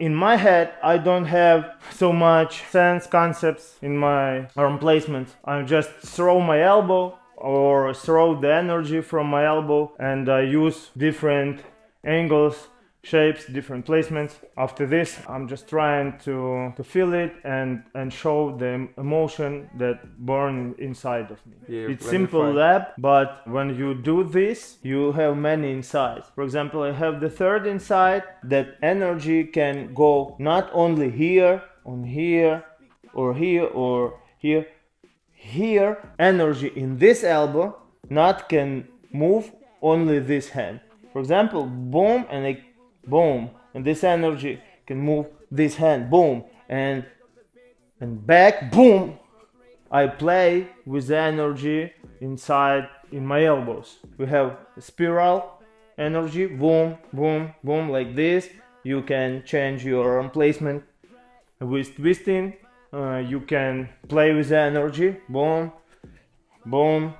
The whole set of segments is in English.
In my head, I don't have so much sense concepts in my arm placement. I just throw my elbow or throw the energy from my elbow, and I use different angles, shapes, different placements. After this, I'm just trying to feel it and show the emotion that burns inside of me. Yeah, it's simple lab, but when you do this, you have many insides. For example, I have the third inside, that energy can go not only here, on here, or here, or here. Here, energy in this elbow not can move only this hand. For example, boom, and I boom, and this energy can move this hand, boom, and back, boom. I play with the energy inside in my elbows. We have spiral energy, boom, boom, boom, like this. You can change your arm placement with twisting. You can play with the energy, boom, boom,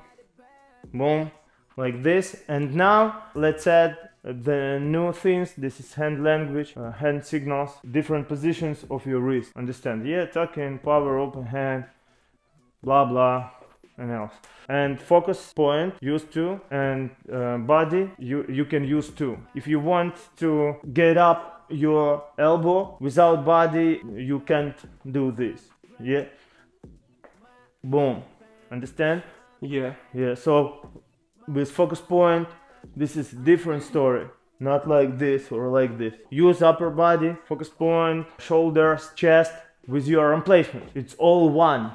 boom, like this. And now let's add the new things. This is hand language, hand signals, different positions of your wrist. Understand? Yeah, tucking, power, open hand, blah blah, and else. And focus point, use two, and body, you can use two. If you want to get up your elbow without body, you can't do this. Yeah, boom. Understand? Yeah, yeah. So with focus point, this is a different story, not like this or like this. Use upper body, focus point, shoulders, chest with your arm placement. It's all one.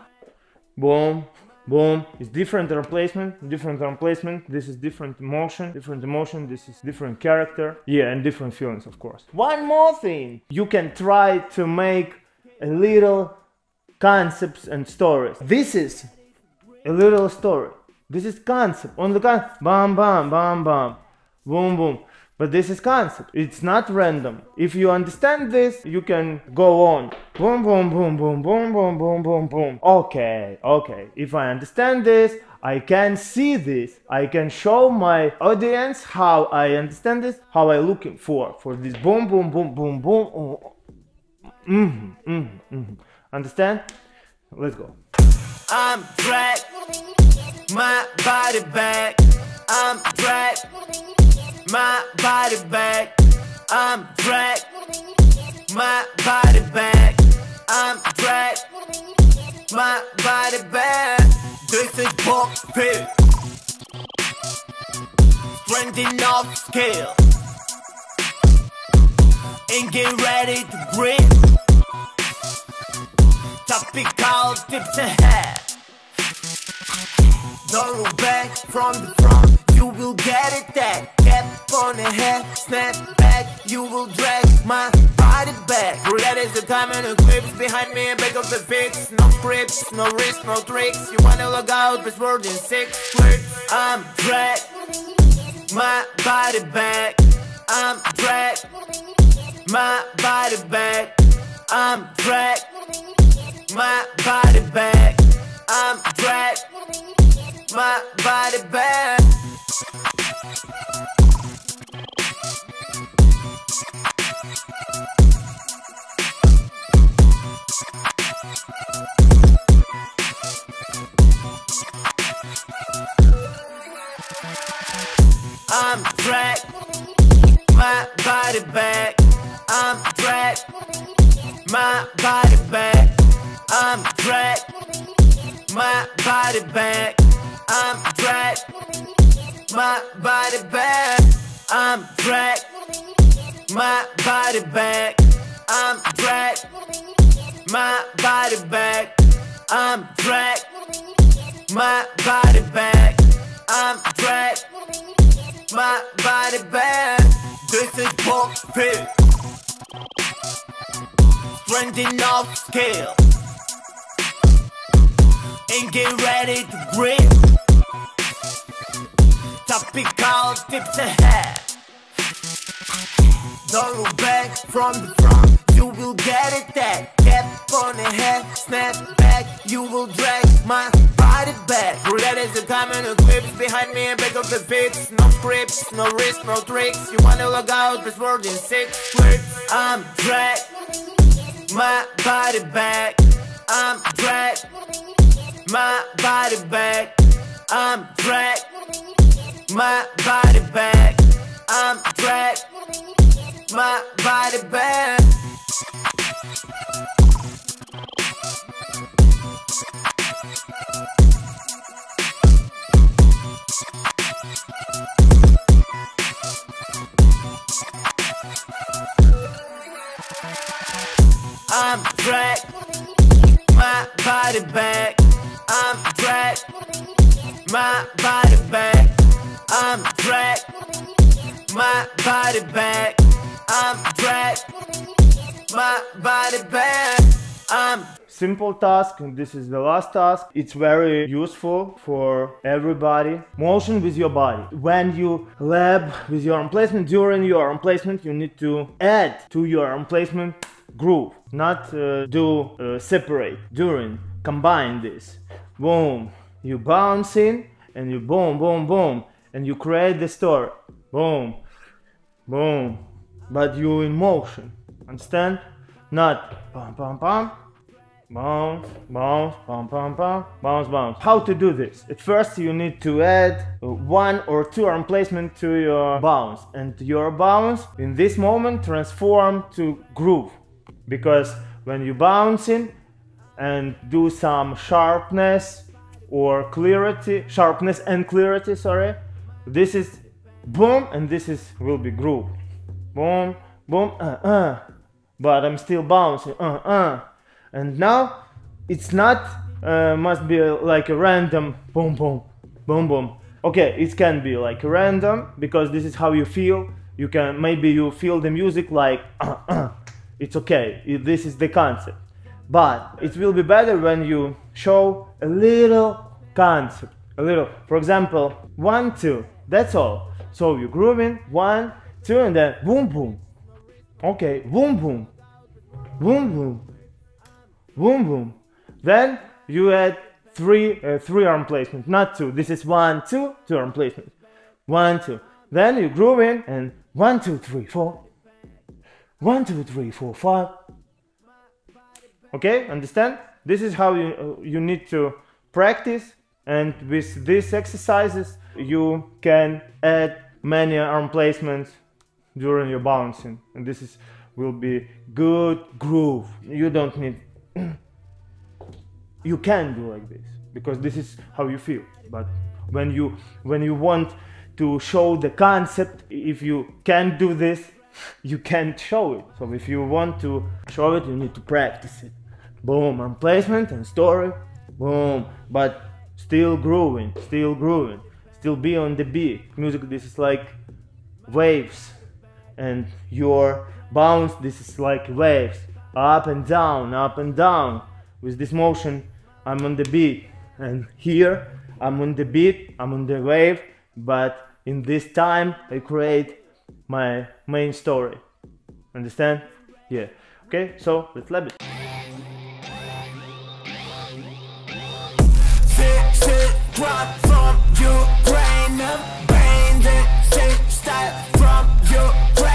Boom, boom. It's different arm placement, different arm placement. This is different emotion, this is different character. Yeah, and different feelings, of course. One more thing. You can try to make a little concepts and stories. This is a little story. This is concept, on the concept, bam, bam, bam, bam, boom, boom. But this is concept, it's not random. If you understand this, you can go on. Boom, boom, boom, boom, boom, boom, boom, boom, boom. Okay, okay, if I understand this, I can see this. I can show my audience how I understand this, how I'm looking for this boom, boom, boom, boom, boom. Oh. Mm-hmm, mm-hmm, mm-hmm. Understand? Let's go. I'm black. My body back, I'm black. My body back, I'm black. My body back, I'm black. My body back. This is box pill. Trending off scale. And get ready to grip. Topical tips ahead. Don't roll back from the front, you will get it that. Cap on the head, snap back, you will drag my body back. Roulette is the time and the grips behind me and back of the fix. No grips, no risks, no tricks. You wanna log out, this word in 6 words. I'm drag, my body back. I'm drag, my body back. I'm drag, my body back. I'm drag. My body back. I'm drag, my body back. I'm drag, my body back. I'm drag, my body back. I'm drag, my body back. I'm drag, my body back. I'm drag, my body back. I'm drag, my body back. I'm drag, my body back. This is box pill. Trending off scale. And get ready to grip. Topical tips ahead. Don't look back from the front. you will get it that cap on the head, snap back, you will drag my body back. Roulette is a diamond eclipse behind me and back of the beats. No scripts, no risks, no tricks. You wanna log out, this world in 6 weeks. I'm drag my body back. I'm drag my body back. I'm drag my body back. I'm drag my body back. I'm drag my body back. I'm drag my body back. I'm drag my body back. I'm drag my body back. I'm simple task, and this is the last task. It's very useful for everybody. Motion with your body. When you lap with your arm placement, during your arm placement, you need to add to your arm placement groove, not separate, during, combine this. Boom, you bounce in, and you boom, boom, boom, and you create the story. Boom, boom, but you in motion, understand? Not pam pam pam, bounce, bounce, pam pam pam, bounce, bounce. How to do this? At first you need to add one or two arm placement to your bounce, and your bounce in this moment transform to groove, because when you bounce in and do some sharpness or clarity, sharpness and clarity, sorry, this is boom and this is will be groove. Boom, boom, but I'm still bouncing, and now it's not must be like a random boom boom boom boom. Okay, it can be like random, because this is how you feel. You can, maybe you feel the music like it's okay, this is the concept, but it will be better when you show a little concept, a little, for example, 1 2, that's all. So you're grooving 1 2 and then boom boom. Okay, boom boom boom boom boom boom. Then you add three arm placement, not two. This is 1 2, two arm placement, 1 2. Then you groove in and 1 2 3 4, 1 2 3 4 5. Okay, understand? This is how you need to practice, and with these exercises you can add many arm placements during your bouncing, and this is will be good groove. You don't need you can do like this, because this is how you feel. But when you want to show the concept, if you can't do this, you can't show it. So if you want to show it, you need to practice it. Boom, arm placement and story, boom, but still grooving, still grooving, still be on the beat. Music, this is like waves, and your bounce, this is like waves, up and down. With this motion I'm on the beat, and here I'm on the beat, I'm on the wave, but in this time I create my main story. Understand? Yeah. Okay, so let's lap it. Run from Ukraine, a pain that sits that from Ukraine.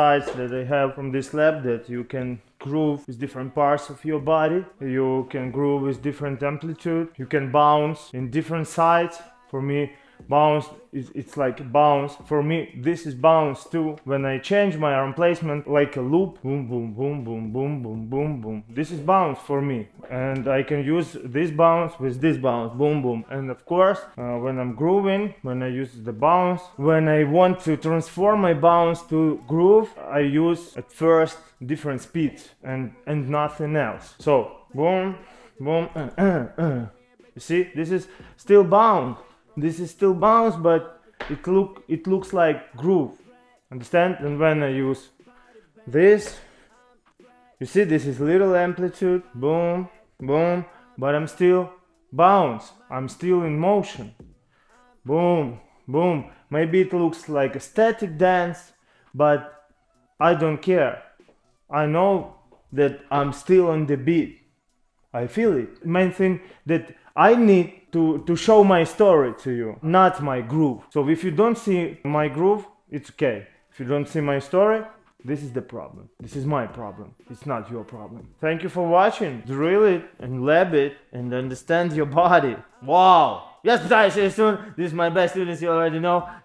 exercise that I have from this lab, that you can groove with different parts of your body, you can groove with different amplitude, you can bounce in different sides. For me, bounce is, it's like bounce. For me, this is bounce too. When I change my arm placement like a loop, boom, boom, boom, boom, boom, boom, boom, boom. This is bounce for me. And I can use this bounce with this bounce, boom, boom. And of course, when I'm grooving, when I use the bounce, when I want to transform my bounce to groove, I use at first different speeds and nothing else. So, boom, boom, You see, this is still bounce. This is still bounce, but it looks like groove, understand? And when I use this, you see, this is little amplitude, boom, boom, but I'm still bounce, I'm still in motion, boom, boom. Maybe it looks like a static dance, but I don't care. I know that I'm still on the beat, I feel it. Main thing that I need to show my story to you, not my groove. So if you don't see my groove, it's okay. If you don't see my story, this is the problem. This is my problem. It's not your problem. Thank you for watching. Drill it and lab it and understand your body. Wow. Yes, guys, see you soon. This is my best students, you already know.